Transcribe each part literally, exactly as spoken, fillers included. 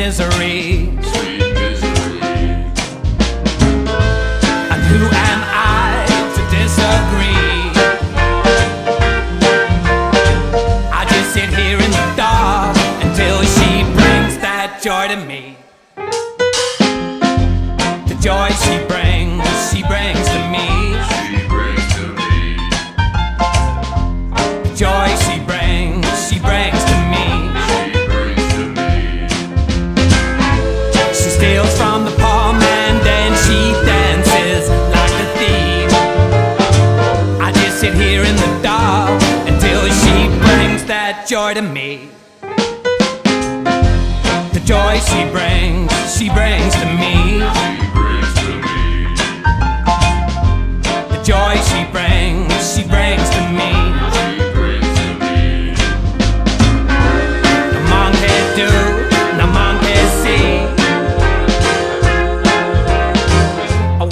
misery. Sweet misery. And who am I to disagree? I just sit here in the dark until she brings that joy to me. The joy she brings, she brings to me. She brings to me. The joy she brings, she brings to me. She brings to me. She steals from the poor man, then she dances like a thief. I just sit here in the dark until she brings that joy to me. The joy she brings, she brings to me. Joy she brings, she brings to me. She brings to me. No man can do, no man can see.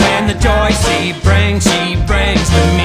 When the joy she brings, she brings to me.